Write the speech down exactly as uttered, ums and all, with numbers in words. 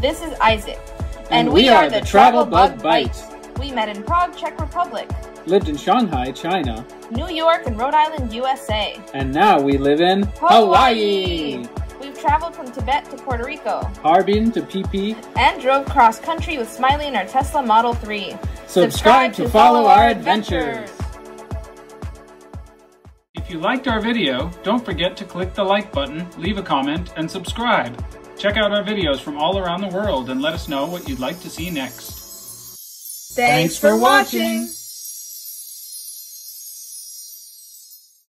This is Isaac, and, and we, we are, are the Travel, Travel Bug Bite. We met in Prague, Czech Republic. Lived in Shanghai, China. New York and Rhode Island, U S A. And now we live in Hawaii. Hawaii. We've traveled from Tibet to Puerto Rico. Harbin to P P. And drove cross-country with Smiley in our Tesla Model three. Subscribe, Subscribe to, to follow, follow our adventures. adventures. If you liked our video, don't forget to click the like button, leave a comment, and subscribe. Check out our videos from all around the world and let us know what you'd like to see next. Thanks for watching!